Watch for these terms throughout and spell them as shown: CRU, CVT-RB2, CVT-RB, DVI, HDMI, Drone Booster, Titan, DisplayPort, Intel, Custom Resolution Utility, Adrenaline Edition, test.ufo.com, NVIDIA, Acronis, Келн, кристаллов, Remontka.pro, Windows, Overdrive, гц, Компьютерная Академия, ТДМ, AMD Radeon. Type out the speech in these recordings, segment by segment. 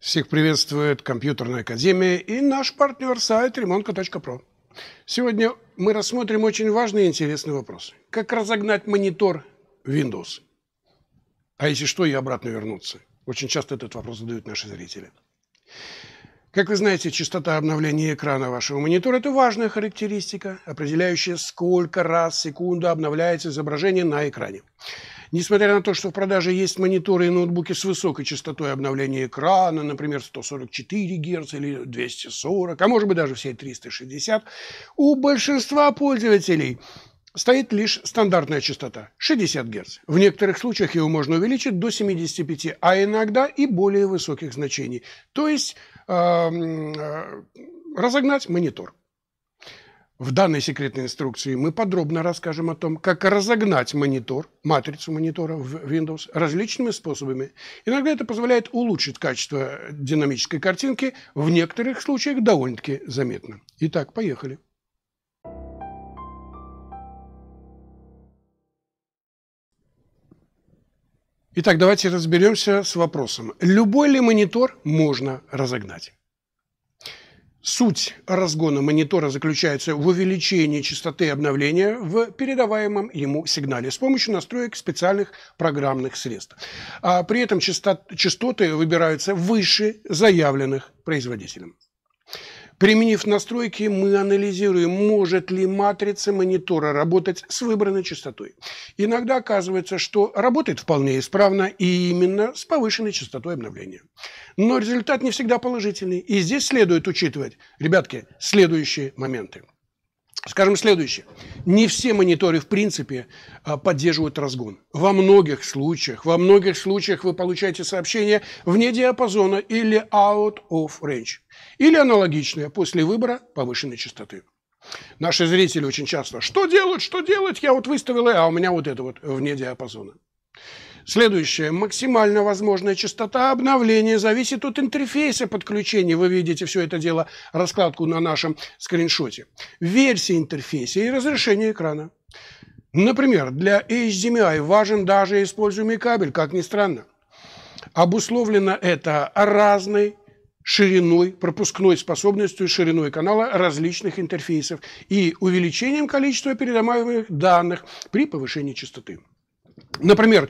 Всех приветствует Компьютерная Академия и наш партнер сайт Remontka.pro. Сегодня мы рассмотрим очень важный и интересный вопрос. Как разогнать монитор Windows? А если что, и обратно вернуться. Очень часто этот вопрос задают наши зрители. Как вы знаете, частота обновления экрана вашего монитора – это важная характеристика, определяющая, сколько раз в секунду обновляется изображение на экране. Несмотря на то, что в продаже есть мониторы и ноутбуки с высокой частотой обновления экрана, например, 144 Гц или 240, а может быть даже все 360, у большинства пользователей стоит лишь стандартная частота – 60 Гц. В некоторых случаях его можно увеличить до 75, а иногда и более высоких значений, то есть разогнать монитор. В данной секретной инструкции мы подробно расскажем о том, как разогнать монитор, матрицу монитора в Windows различными способами. Иногда это позволяет улучшить качество динамической картинки, в некоторых случаях довольно-таки заметно. Итак, поехали. Итак, давайте разберемся с вопросом, любой ли монитор можно разогнать? Суть разгона монитора заключается в увеличении частоты обновления в передаваемом ему сигнале с помощью настроек специальных программных средств. А при этом частоты выбираются выше заявленных производителем. Применив настройки, мы анализируем, может ли матрица монитора работать с выбранной частотой. Иногда оказывается, что работает вполне исправно и именно с повышенной частотой обновления. Но результат не всегда положительный, и здесь следует учитывать, ребятки, следующие моменты. Скажем следующее. Не все мониторы, в принципе, поддерживают разгон. Во многих случаях вы получаете сообщение вне диапазона или out of range, или аналогичное после выбора повышенной частоты. Наши зрители очень часто: что делать, я вот выставил, а у меня вот это вот вне диапазона. Следующее. Максимально возможная частота обновления зависит от интерфейса подключения. Вы видите все это дело, раскладку на нашем скриншоте. Версия интерфейса и разрешение экрана. Например, для HDMI важен даже используемый кабель, как ни странно. Обусловлено это разной шириной, пропускной способностью и шириной канала различных интерфейсов и увеличением количества передаваемых данных при повышении частоты. Например,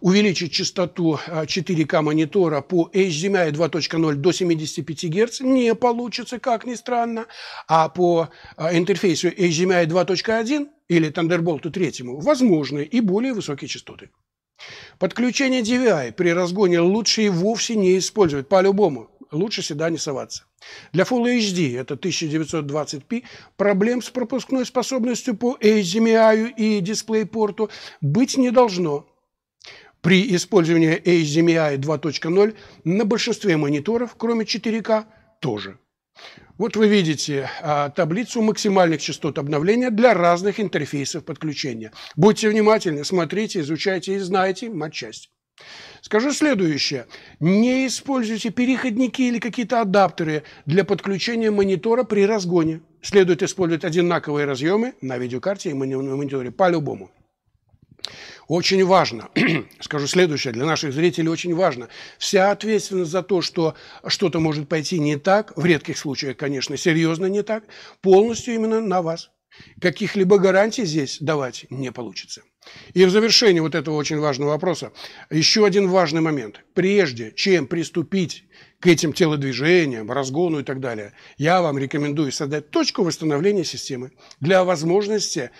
увеличить частоту 4К монитора по HDMI 2.0 до 75 Гц не получится, как ни странно, а по интерфейсу HDMI 2.1 или Thunderbolt 3 возможны и более высокие частоты. Подключение DVI при разгоне лучше и вовсе не использовать, по-любому. Лучше сюда не соваться. Для Full HD, это 1920p, проблем с пропускной способностью по HDMI и DisplayPort быть не должно. При использовании HDMI 2.0 на большинстве мониторов, кроме 4К, тоже. Вот вы видите таблицу максимальных частот обновления для разных интерфейсов подключения. Будьте внимательны, смотрите, изучайте и знайте матчасть. Скажу следующее. Не используйте переходники или какие-то адаптеры для подключения монитора при разгоне. Следует использовать одинаковые разъемы на видеокарте и мониторе по-любому. Очень важно, скажу следующее, для наших зрителей очень важно, вся ответственность за то, что что-то может пойти не так, в редких случаях, конечно, серьезно не так, полностью именно на вас. Каких-либо гарантий здесь давать не получится. И в завершении вот этого очень важного вопроса еще один важный момент. Прежде чем приступить к этим телодвижениям, разгону и так далее, я вам рекомендую создать точку восстановления системы для возможности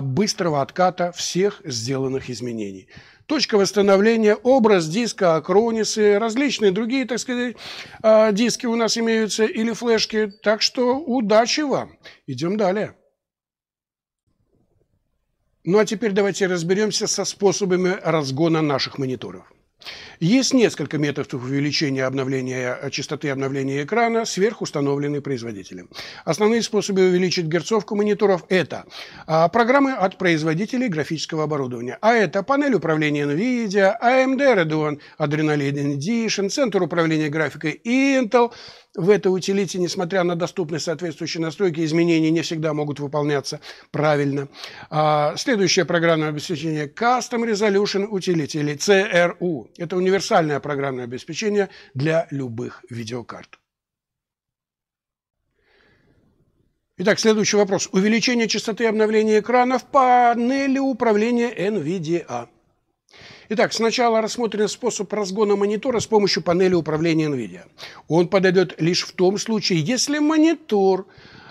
быстрого отката всех сделанных изменений. Точка восстановления, образ диска, Acronis и различные другие, так сказать, диски у нас имеются или флешки. Так что удачи вам. Идем далее. Ну а теперь давайте разберемся со способами разгона наших мониторов. Есть несколько методов увеличения частоты обновления экрана, сверхустановленные производителем. Основные способы увеличить герцовку мониторов – это программы от производителей графического оборудования, а это панель управления NVIDIA, AMD Radeon, Adrenaline Edition, центр управления графикой Intel, в этой утилите, несмотря на доступность соответствующей настройки, изменения не всегда могут выполняться правильно. Следующее программное обеспечение – Custom Resolution Utility, или CRU. Это универсальное программное обеспечение для любых видеокарт. Итак, следующий вопрос. Увеличение частоты обновления экрана в панели управления NVIDIA. Итак, сначала рассмотрим способ разгона монитора с помощью панели управления NVIDIA. Он подойдет лишь в том случае, если монитор,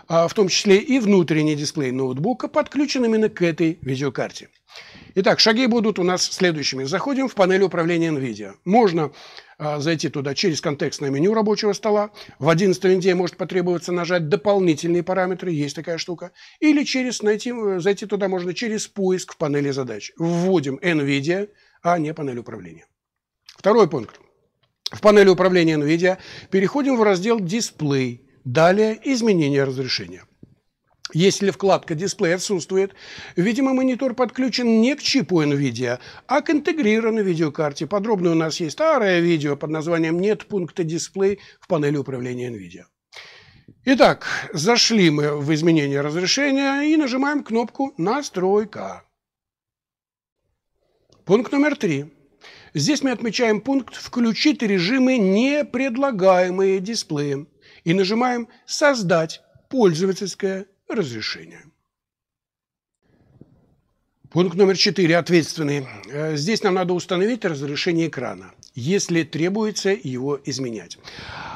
в том числе и внутренний дисплей ноутбука, подключен именно к этой видеокарте. Итак, шаги будут у нас следующими. Заходим в панель управления NVIDIA. Можно зайти туда через контекстное меню рабочего стола. В 11 винде может потребоваться нажать дополнительные параметры, есть такая штука. Или зайти туда можно через поиск в панели задач. Вводим NVIDIA, а не панель управления. Второй пункт. В панели управления NVIDIA переходим в раздел «Дисплей». Далее «Изменение разрешения». Если вкладка «Дисплей» отсутствует, видимо, монитор подключен не к чипу NVIDIA, а к интегрированной видеокарте. Подробно у нас есть старое видео под названием «Нет пункта дисплей» в панели управления NVIDIA. Итак, зашли мы в изменение разрешения и нажимаем кнопку «Настройка». Пункт номер 3. Здесь мы отмечаем пункт «Включить режимы, не предлагаемые дисплеем», и нажимаем «Создать пользовательское разрешение». Пункт номер 4. Ответственный. Здесь нам надо установить разрешение экрана, если требуется его изменять,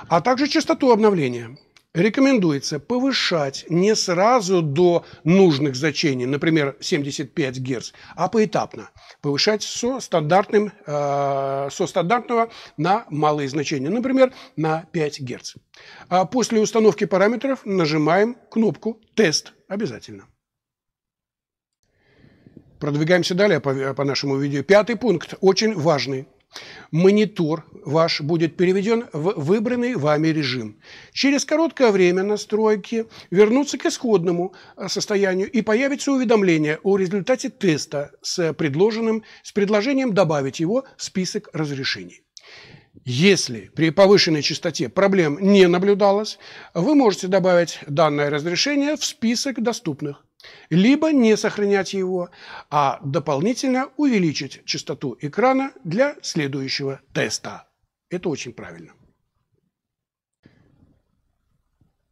а также частоту обновления. Рекомендуется повышать не сразу до нужных значений, например, 75 Гц, а поэтапно. Повышать со стандартного на малые значения, например, на 5 Гц. А после установки параметров нажимаем кнопку «Тест» обязательно. Продвигаемся далее по нашему видео. Пятый пункт, очень важный. Монитор ваш будет переведен в выбранный вами режим. Через короткое время настройки вернутся к исходному состоянию и появится уведомление о результате теста с предложением добавить его в список разрешений. Если при повышенной частоте проблем не наблюдалось, вы можете добавить данное разрешение в список доступных, либо не сохранять его, а дополнительно увеличить частоту экрана для следующего теста. Это очень правильно.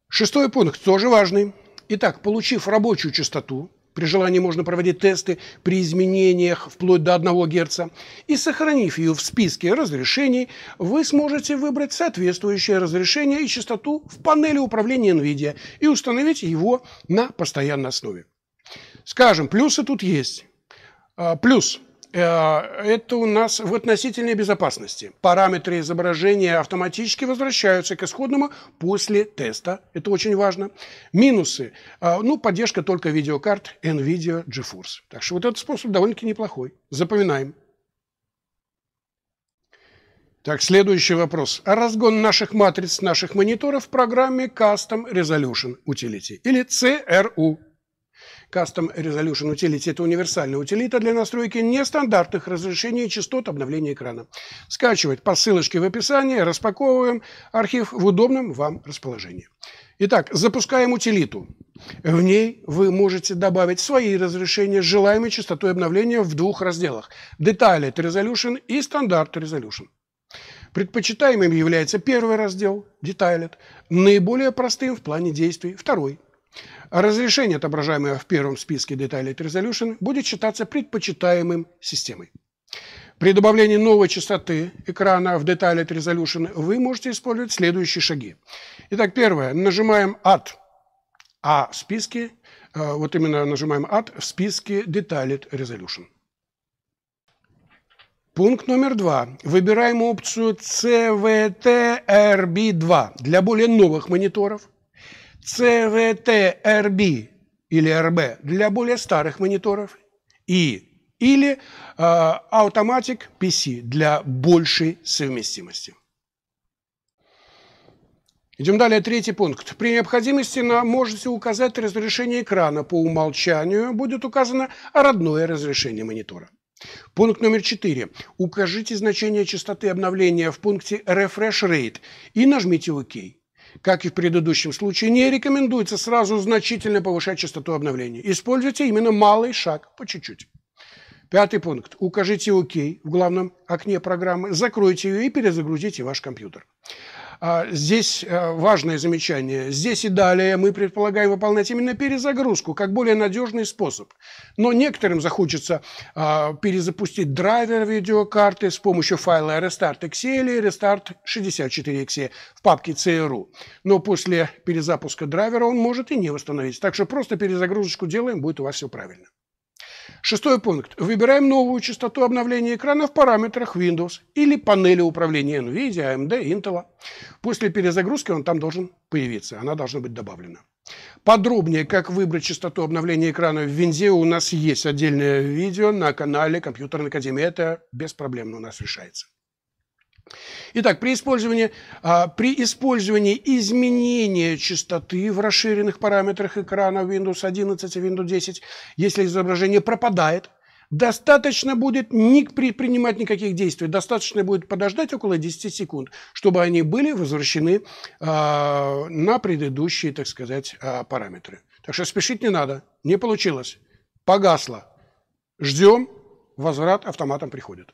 Шестой пункт, тоже важный. Итак, получив рабочую частоту, при желании можно проводить тесты при изменениях вплоть до 1 Гц, и сохранив ее в списке разрешений, вы сможете выбрать соответствующее разрешение и частоту в панели управления NVIDIA и установить его на постоянной основе. Скажем, плюсы тут есть. Плюс. Это у нас в относительной безопасности. Параметры изображения автоматически возвращаются к исходному после теста. Это очень важно. Минусы. Ну, поддержка только видеокарт NVIDIA GeForce. Так что вот этот способ довольно-таки неплохой. Запоминаем. Так, следующий вопрос. Разгон наших матриц, наших мониторов в программе Custom Resolution Utility, или CRU. Custom Resolution Utility – это универсальная утилита для настройки нестандартных разрешений и частот обновления экрана. Скачивать по ссылочке в описании, распаковываем архив в удобном вам расположении. Итак, запускаем утилиту. В ней вы можете добавить свои разрешения с желаемой частотой обновления в двух разделах – Detailed Resolution и Standard Resolution. Предпочитаемым является первый раздел – Detailed, наиболее простым в плане действий – второй. Разрешение, отображаемое в первом списке Detailed Resolution, будет считаться предпочитаемым системой. При добавлении новой частоты экрана в Detailed Resolution вы можете использовать следующие шаги. Итак, первое. Нажимаем Add, в списке Detailed Resolution. Пункт номер 2. Выбираем опцию CVT-RB2 для более новых мониторов. CVT-RB или RB для более старых мониторов или Automatic PC для большей совместимости. Идем далее, третий пункт. При необходимости можете указать разрешение экрана. По умолчанию будет указано родное разрешение монитора. Пункт номер 4. Укажите значение частоты обновления в пункте Refresh Rate и нажмите ОК. Как и в предыдущем случае, не рекомендуется сразу значительно повышать частоту обновления. Используйте именно малый шаг по чуть-чуть. Пятый пункт. Укажите ОК в главном окне программы, закройте ее и перезагрузите ваш компьютер. Здесь важное замечание. Здесь и далее мы предполагаем выполнять именно перезагрузку как более надежный способ. Но некоторым захочется перезапустить драйвер видеокарты с помощью файла restart.exe или restart64.exe в папке CRU. Но после перезапуска драйвера он может и не восстановить. Так что просто перезагрузочку делаем, будет у вас все правильно. Шестой пункт. Выбираем новую частоту обновления экрана в параметрах Windows или панели управления NVIDIA, AMD, Intel. После перезагрузки он там должен появиться, она должна быть добавлена. Подробнее, как выбрать частоту обновления экрана в Винде, у нас есть отдельное видео на канале Компьютерной Академии. Это без проблем у нас решается. Итак, при использовании изменения частоты в расширенных параметрах экрана Windows 11 и Windows 10, если изображение пропадает, достаточно будет не предпринимать никаких действий, достаточно будет подождать около 10 секунд, чтобы они были возвращены на предыдущие, так сказать, параметры. Так что спешить не надо, не получилось, погасло, ждем, возврат автоматом приходит.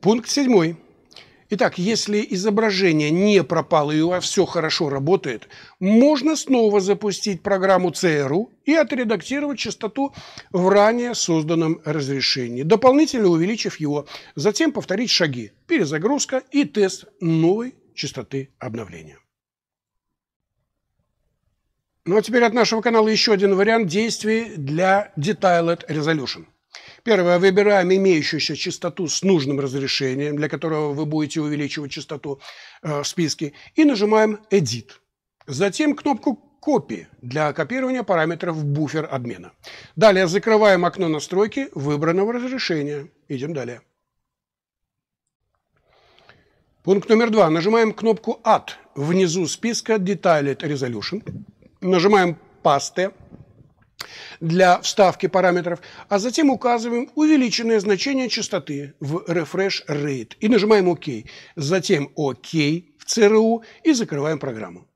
Пункт 7. Итак, если изображение не пропало и у вас все хорошо работает, можно снова запустить программу CRU и отредактировать частоту в ранее созданном разрешении, дополнительно увеличив его. Затем повторить шаги перезагрузка и тест новой частоты обновления. Ну а теперь от нашего канала еще один вариант действий для Detailed Resolution. Первое. Выбираем имеющуюся частоту с нужным разрешением, для которого вы будете увеличивать частоту в списке, и нажимаем «Edit». Затем кнопку «Copy» для копирования параметров буфер обмена. Далее закрываем окно настройки выбранного разрешения. Идем далее. Пункт номер 2. Нажимаем кнопку «Add» внизу списка «Detailed Resolution». Нажимаем «Paste» для вставки параметров, а затем указываем увеличенное значение частоты в Refresh Rate и нажимаем ОК. Затем ОК в CRU и закрываем программу.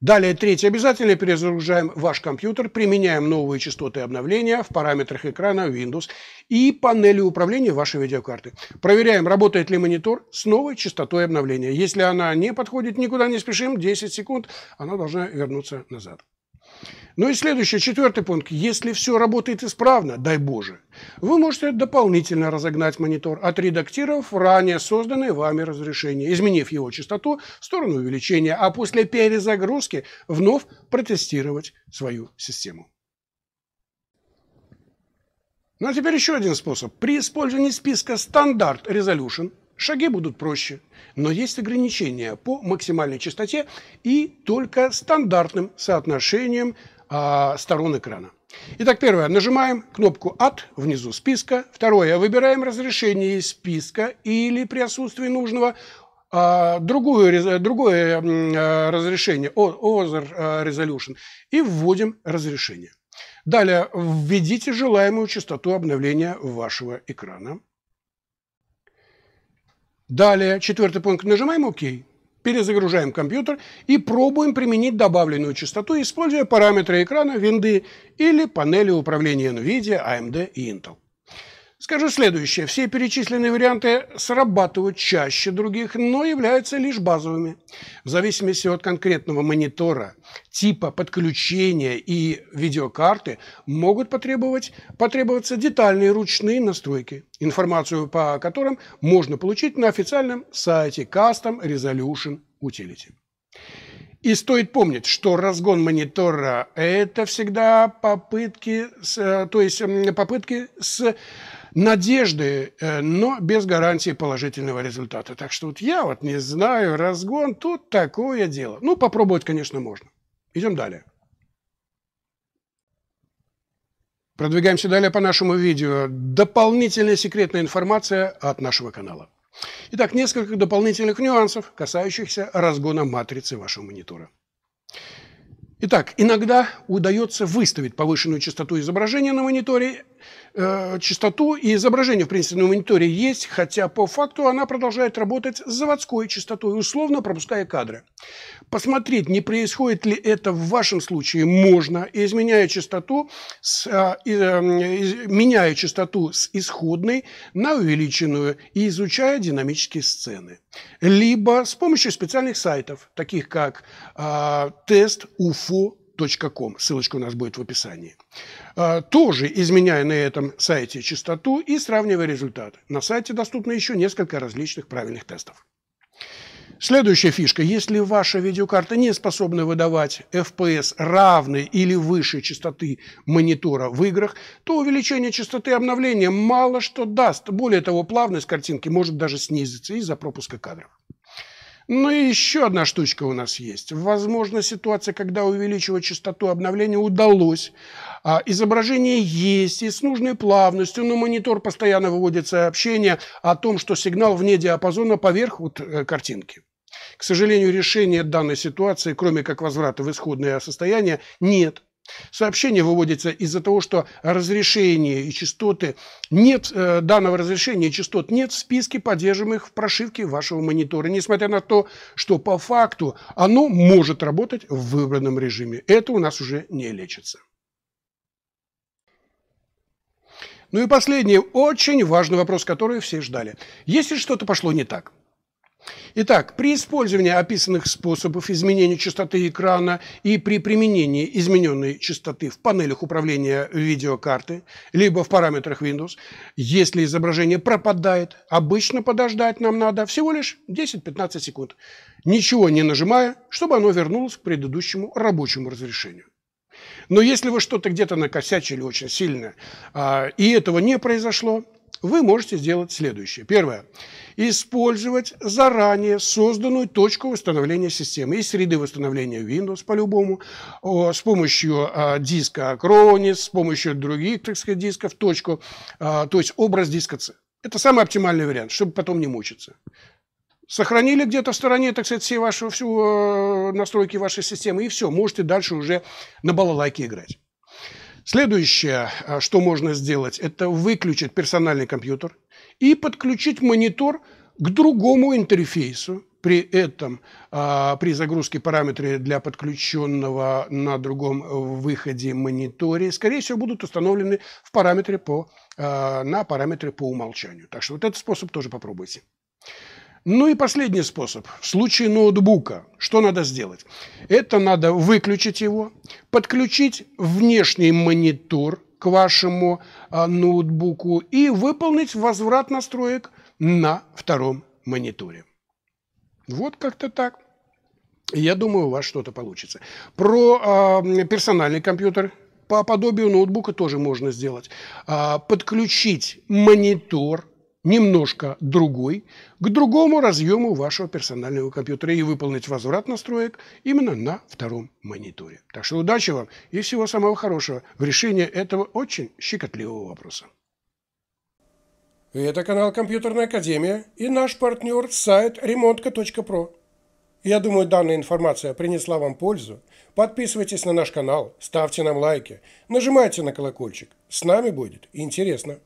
Далее, третье, обязательно перезагружаем ваш компьютер, применяем новые частоты обновления в параметрах экрана Windows и панели управления вашей видеокарты. Проверяем, работает ли монитор с новой частотой обновления. Если она не подходит, никуда не спешим, 10 секунд, она должна вернуться назад. Ну и следующий, четвертый пункт. Если все работает исправно, дай Боже, вы можете дополнительно разогнать монитор, отредактировав ранее созданное вами разрешение, изменив его частоту в сторону увеличения, а после перезагрузки вновь протестировать свою систему. Ну а теперь еще один способ. При использовании списка Standard Resolution шаги будут проще, но есть ограничения по максимальной частоте и только стандартным соотношением сторон экрана. Итак, первое. Нажимаем кнопку «Add» внизу списка. Второе. Выбираем разрешение из списка или при отсутствии нужного другое разрешение, Other Resolution, и вводим разрешение. Далее введите желаемую частоту обновления вашего экрана. Далее, четвертый пункт, нажимаем «Ок», перезагружаем компьютер и пробуем применить добавленную частоту, используя параметры экрана Винды или панели управления NVIDIA, AMD и Intel. Скажу следующее. Все перечисленные варианты срабатывают чаще других, но являются лишь базовыми. В зависимости от конкретного монитора, типа подключения и видеокарты могут потребоваться детальные ручные настройки, информацию по которым можно получить на официальном сайте Custom Resolution Utility. И стоит помнить, что разгон монитора – это всегда попытки с надежды, но без гарантии положительного результата. Так что вот я вот не знаю, разгон, тут такое дело. Ну, попробовать, конечно, можно. Идем далее. Продвигаемся далее по нашему видео. Дополнительная секретная информация от нашего канала. Итак, несколько дополнительных нюансов, касающихся разгона матрицы вашего монитора. Итак, иногда удается выставить повышенную частоту изображения на мониторе частоту, и изображение, в принципе, на мониторе есть, хотя по факту она продолжает работать с заводской частотой, условно пропуская кадры. Посмотреть, не происходит ли это в вашем случае, можно, изменяя частоту с исходной на увеличенную и изучая динамические сцены. Либо с помощью специальных сайтов, таких как test.ufo.com, ссылочка у нас будет в описании. Тоже изменяя на этом сайте частоту и сравнивая результаты. На сайте доступно еще несколько различных правильных тестов. Следующая фишка. Если ваша видеокарта не способна выдавать FPS равной или выше частоты монитора в играх, то увеличение частоты обновления мало что даст. Более того, плавность картинки может даже снизиться из-за пропуска кадров. Ну и еще одна штучка у нас есть. Возможно, ситуация, когда увеличивать частоту обновления удалось, изображение есть и с нужной плавностью, но монитор постоянно выводит сообщение о том, что сигнал вне диапазона поверх картинки. К сожалению, решения данной ситуации, кроме как возврата в исходное состояние, нет. Сообщение выводится из-за того, что разрешение и частоты нет, данного разрешения и частот нет в списке поддерживаемых в прошивке вашего монитора, несмотря на то, что по факту оно может работать в выбранном режиме. Это у нас уже не лечится. Ну и последний, очень важный вопрос, который все ждали. Если что-то пошло не так. Итак, при использовании описанных способов изменения частоты экрана и при применении измененной частоты в панелях управления видеокарты, либо в параметрах Windows, если изображение пропадает, обычно подождать нам надо всего лишь 10-15 секунд, ничего не нажимая, чтобы оно вернулось к предыдущему рабочему разрешению. Но если вы что-то где-то накосячили очень сильно, и этого не произошло, вы можете сделать следующее. Первое. Использовать заранее созданную точку восстановления системы из среды восстановления Windows по-любому, с помощью диска Acronis, с помощью других, так сказать, дисков, точку, то есть образ диска C. Это самый оптимальный вариант, чтобы потом не мучиться. Сохранили где-то в стороне, так сказать, все ваши настройки вашей системы, и все, можете дальше уже на балалайке играть. Следующее, что можно сделать, это выключить персональный компьютер и подключить монитор к другому интерфейсу. При этом, при загрузке параметры для подключенного на другом выходе мониторе, скорее всего, будут установлены в параметре на параметры по умолчанию. Так что вот этот способ тоже попробуйте. Ну и последний способ. В случае ноутбука что надо сделать? Это надо выключить его, подключить внешний монитор к вашему ноутбуку и выполнить возврат настроек на втором мониторе. Вот как-то так. Я думаю, у вас что-то получится. Про персональный компьютер по подобию ноутбука тоже можно сделать. Подключить монитор немножко другой к другому разъему вашего персонального компьютера и выполнить возврат настроек именно на втором мониторе. Так что удачи вам и всего самого хорошего в решении этого очень щекотливого вопроса. Это канал Компьютерная Академия и наш партнер сайт Remontka.pro. Я думаю, данная информация принесла вам пользу. Подписывайтесь на наш канал, ставьте нам лайки, нажимайте на колокольчик. С нами будет интересно.